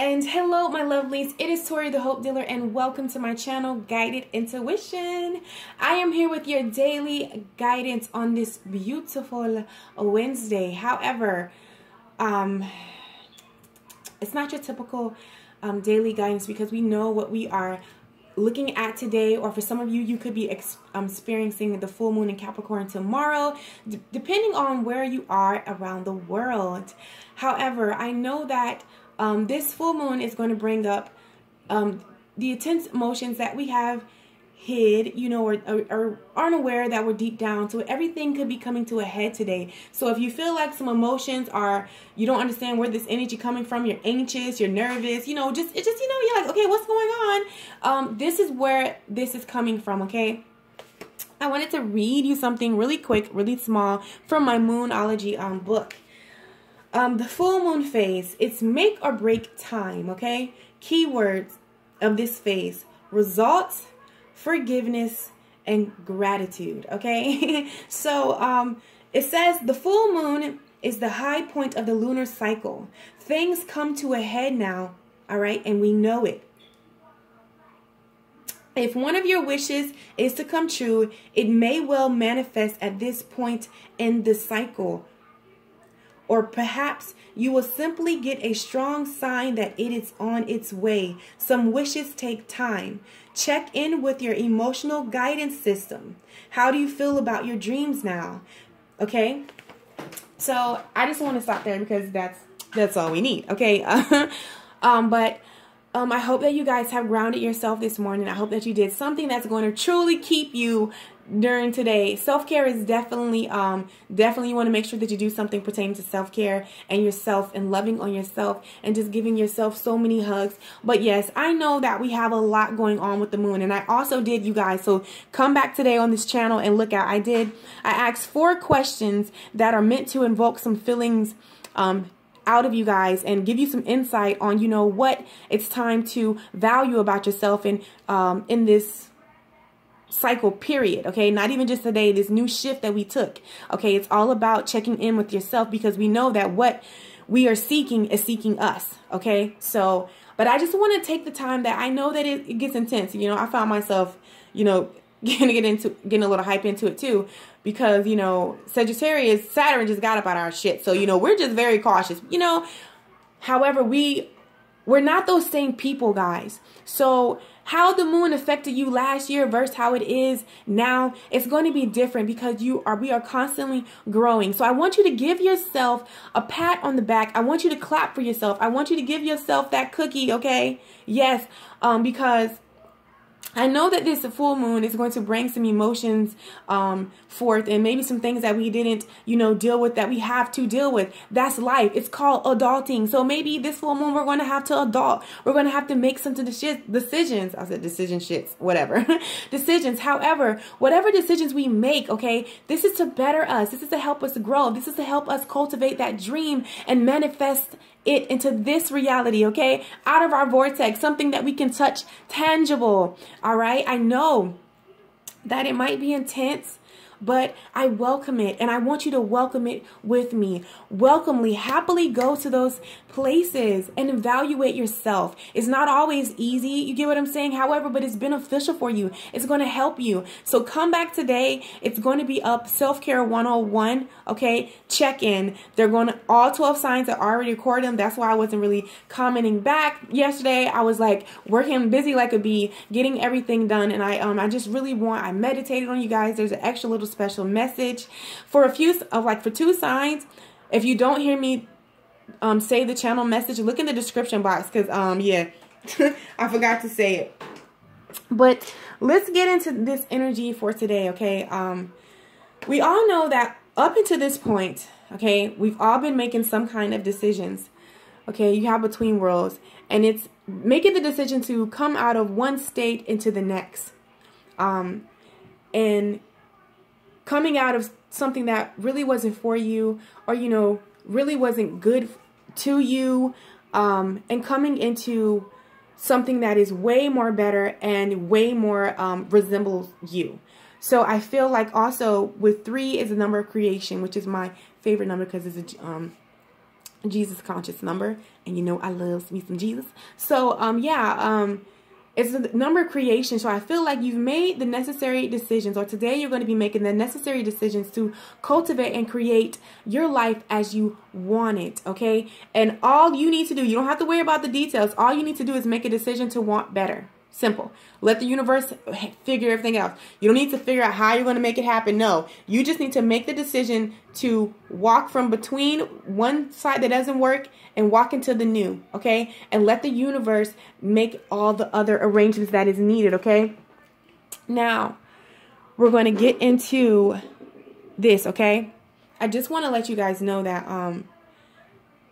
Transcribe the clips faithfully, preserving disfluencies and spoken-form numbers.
And hello, my lovelies. It is Tori, the Hope Dealer, and welcome to my channel, Guided Intuition. I am here with your daily guidance on this beautiful Wednesday. However, um, it's not your typical um, daily guidance because we know what we are looking at today, or for some of you, you could be ex um, experiencing the full moon in Capricorn tomorrow, d depending on where you are around the world. However, I know that um, this full moon is going to bring up um, the intense emotions that we have hid, you know, or, or, or aren't aware that we're deep down. So everything could be coming to a head today. So if you feel like some emotions are, you don't understand where this energy coming from, you're anxious, you're nervous, you know, just, it just, you know, you're like, okay, what's going on? Um, this is where this is coming from, okay? I wanted to read you something really quick, really small from my moonology um, book. Um, the full moon phase, it's make or break time, okay? Keywords of this phase, results, forgiveness, and gratitude, okay? So um, it says the full moon is the high point of the lunar cycle. Things come to a head now, all right? And we know it. If one of your wishes is to come true, it may well manifest at this point in the cycle. Or perhaps you will simply get a strong sign that it is on its way. Some wishes take time. Check in with your emotional guidance system. How do you feel about your dreams now? Okay? So I just want to stop there because that's that's all we need. Okay? um, but um, I hope that you guys have grounded yourself this morning. I hope that you did something that's going to truly keep you during today. Self-care is definitely, um, definitely you want to make sure that you do something pertaining to self-care and yourself and loving on yourself and just giving yourself so many hugs. But yes, I know that we have a lot going on with the moon, and I also did, you guys, so come back today on this channel and look out. I did, I asked four questions that are meant to invoke some feelings, um, out of you guys and give you some insight on, you know, what it's time to value about yourself and, um, in this cycle period, okay? Not even just today, this new shift that we took, okay? It's all about checking in with yourself because we know that what we are seeking is seeking us, okay? So, but I just want to take the time that I know that it, it gets intense. You know, I found myself, you know, gonna get into getting a little hype into it too because, you know, Sagittarius, Saturn just got up out of our shit. So, you know, we're just very cautious, you know? However, we We're not those same people, guys. So how the moon affected you last year versus how it is now, it's going to be different because you are, we are constantly growing. So I want you to give yourself a pat on the back. I want you to clap for yourself. I want you to give yourself that cookie, okay? Yes, um, because I know that this full moon is going to bring some emotions um, forth and maybe some things that we didn't, you know, deal with that we have to deal with. That's life. It's called adulting. So maybe this full moon, we're going to have to adult. We're going to have to make some decisions. I said decision shits, whatever. Decisions. However, whatever decisions we make, okay, this is to better us. This is to help us grow. This is to help us cultivate that dream and manifest it into this reality, okay? Out of our vortex, something that we can touch, tangible, all right? I know that it might be intense, but I welcome it, and I want you to welcome it with me. Welcomely, happily go to those places and evaluate yourself. It's not always easy, you get what I'm saying? However, but it's beneficial for you. It's going to help you. So come back today. It's going to be up, Self-Care one oh one, okay? Check in. They're going to, all twelve signs are already recorded. That's why I wasn't really commenting back yesterday. I was like working busy like a bee, getting everything done, and I, um, I just really want, I meditated on you guys. There's an extra little special message for a few of like for two signs. If you don't hear me um say the channel message, look in the description box because um yeah I forgot to say it. But let's get into this energy for today, okay? Um we all know that up until this point, okay, we've all been making some kind of decisions, okay? You have between worlds, and it's making the decision to come out of one state into the next, um and coming out of something that really wasn't for you, or, you know, really wasn't good to you, um, and coming into something that is way more better and way more um, resembles you. So I feel like also with three is the number of creation, which is my favorite number because it's a, um, Jesus conscious number, and you know I love me some Jesus. So um yeah, um it's a number creation, so I feel like you've made the necessary decisions, or today you're going to be making the necessary decisions to cultivate and create your life as you want it, okay? And all you need to do, you don't have to worry about the details, all you need to do is make a decision to want better. Simple. Let the universe figure everything out. You don't need to figure out how you're going to make it happen. No, you just need to make the decision to walk from between one side that doesn't work and walk into the new, okay? And let the universe make all the other arrangements that is needed, okay? Now, we're going to get into this, okay? I just want to let you guys know that um,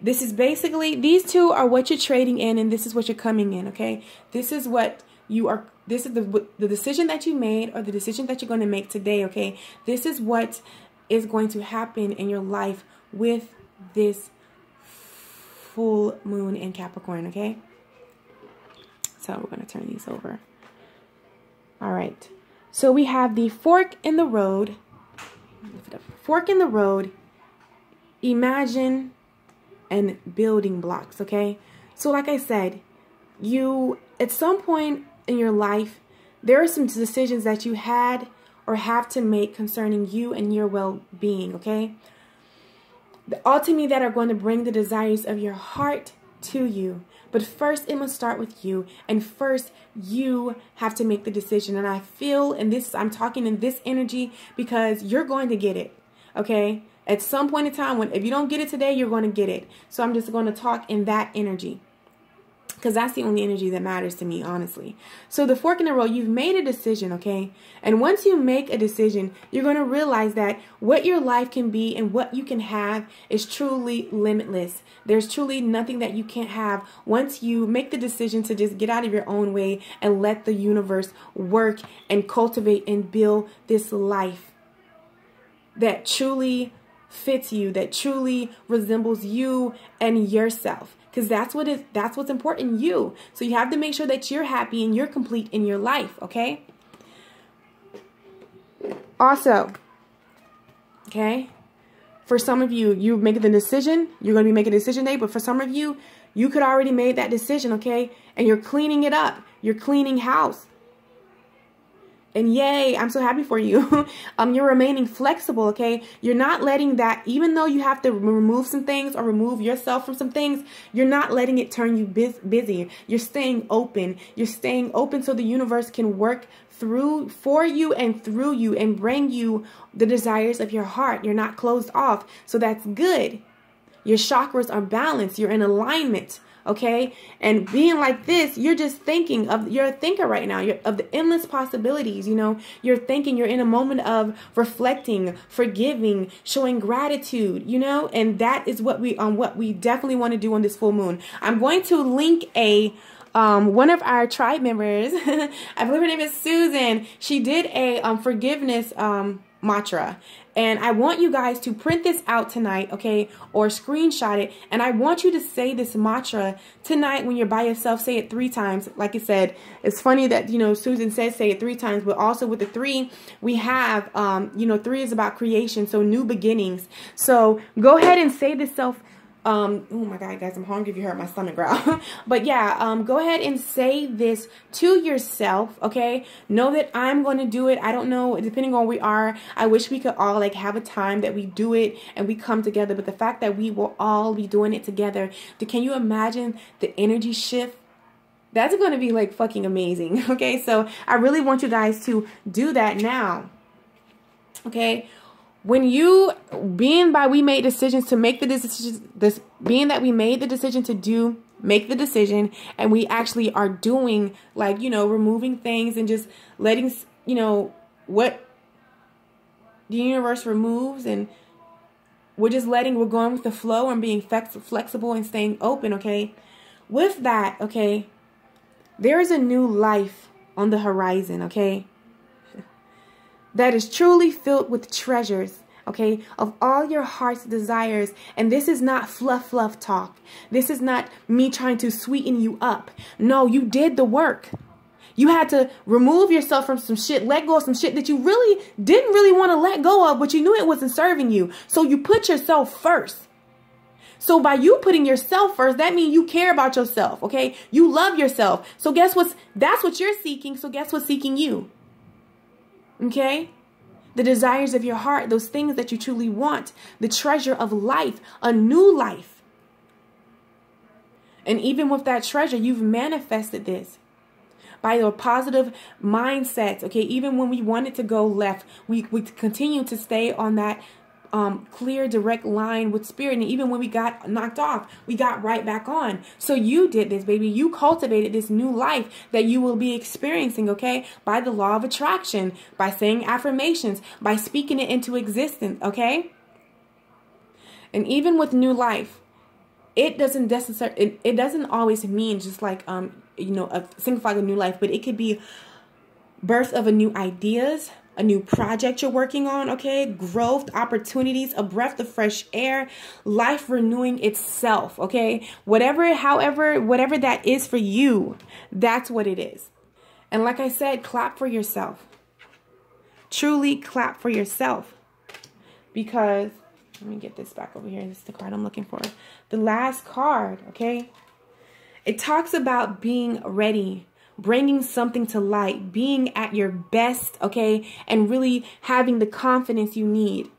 this is basically, these two are what you're trading in, and this is what you're coming in, okay? This is what you are, this is the, the decision that you made, or the decision that you're going to make today, okay? This is what is going to happen in your life with this full moon in Capricorn, okay? So we're going to turn these over. All right. So we have the fork in the road. Lift it up. Fork in the road. Imagine... and building blocks, okay? So like I said, you, at some point in your life, there are some decisions that you had or have to make concerning you and your well-being, okay? All to me that are going to bring the desires of your heart to you. But first, it must start with you. And first, you have to make the decision. And I feel, and this, I'm talking in this energy, because you're going to get it, okay? At some point in time, when if you don't get it today, you're going to get it. So I'm just going to talk in that energy, because that's the only energy that matters to me, honestly. So the fork in the road, you've made a decision, okay? And once you make a decision, you're going to realize that what your life can be and what you can have is truly limitless. There's truly nothing that you can't have once you make the decision to just get out of your own way and let the universe work and cultivate and build this life that truly fits you, that truly resembles you and yourself, because that's what is that's what's important, you. So you have to make sure that you're happy and you're complete in your life, okay? Also, okay, for some of you, you make the decision, you're going to be making a decision day, but for some of you, you could already made that decision, okay? And you're cleaning it up, you're cleaning house. And yay, I'm so happy for you. um, you're remaining flexible, okay? You're not letting that, even though you have to remove some things or remove yourself from some things, you're not letting it turn you bus busy. You're staying open. You're staying open so the universe can work through for you and through you and bring you the desires of your heart. You're not closed off, so that's good. Your chakras are balanced. You're in alignment. Okay, and being like this, you're just thinking of, you're a thinker right now, you're of the endless possibilities, you know, you're thinking, you're in a moment of reflecting, forgiving, showing gratitude, you know, and that is what we, um, what we definitely want to do on this full moon. I'm going to link a, um, one of our tribe members, I believe her name is Susan, she did a, um, forgiveness, um, mantra. And I want you guys to print this out tonight, okay, or screenshot it. And I want you to say this mantra tonight when you're by yourself. Say it three times. Like I said, it's funny that, you know, Susan says say it three times, but also with the three, we have, um, you know, three is about creation, so new beginnings. So go ahead and say this self. Um, oh my God, guys, I'm hungry if you heard my stomach growl. But yeah, um, go ahead and say this to yourself, okay? Know that I'm going to do it. I don't know, depending on where we are, I wish we could all like have a time that we do it and we come together. But the fact that we will all be doing it together, can you imagine the energy shift? That's going to be like fucking amazing, okay? So I really want you guys to do that now, okay? When you, being by we made decisions to make the decisions, this being that we made the decision to do, make the decision, and we actually are doing, like, you know, removing things and just letting, you know, what the universe removes, and we're just letting, we're going with the flow and being flex flexible and staying open, okay? With that, okay, there is a new life on the horizon, okay? That is truly filled with treasures, okay, of all your heart's desires. And this is not fluff, fluff talk. This is not me trying to sweeten you up. No, you did the work. You had to remove yourself from some shit, let go of some shit that you really didn't really want to let go of, but you knew it wasn't serving you. So you put yourself first. So by you putting yourself first, that means you care about yourself, okay? You love yourself. So guess what's, that's what you're seeking. So guess what's seeking you, okay? The desires of your heart, those things that you truly want, the treasure of life, a new life. And even with that treasure, you've manifested this by your positive mindset, okay? Even when we wanted to go left, we, we continue to stay on that um, clear, direct line with spirit. And even when we got knocked off, we got right back on. So you did this, baby. You cultivated this new life that you will be experiencing, okay? By the law of attraction, by saying affirmations, by speaking it into existence, okay? And even with new life, it doesn't necessarily, it, it doesn't always mean just like, um, you know, a signify a new life, but it could be birth of a new ideas, a new project you're working on, okay? Growth, opportunities, a breath of fresh air, life renewing itself, okay? Whatever, however, whatever that is for you, that's what it is. And like I said, clap for yourself. Truly clap for yourself. Because, let me get this back over here. This is the card I'm looking for. The last card, okay? It talks about being ready, bringing something to light, being at your best, okay? And really having the confidence you need.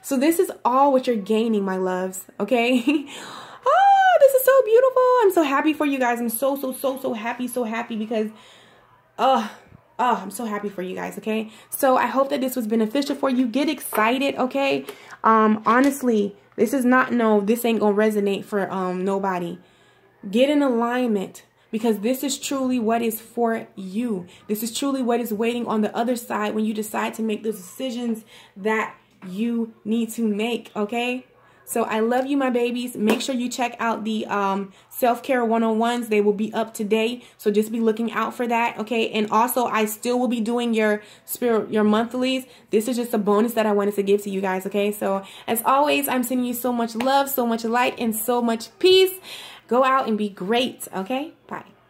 So this is all what you're gaining, my loves, okay? Oh, this is so beautiful. I'm so happy for you guys. I'm so, so, so, so happy, so happy because, uh, oh, I'm so happy for you guys, okay? So I hope that this was beneficial for you. Get excited, okay? Um, honestly, this is not, no, this ain't gonna resonate for um nobody. Get in alignment, because this is truly what is for you. This is truly what is waiting on the other side when you decide to make the decisions that you need to make, okay? So I love you, my babies. Make sure you check out the um, self-care one-on-ones. They will be up today, so just be looking out for that, okay? And also, I still will be doing your spirit, your monthlies. This is just a bonus that I wanted to give to you guys, okay? So as always, I'm sending you so much love, so much light, and so much peace. Go out and be great, okay? Bye.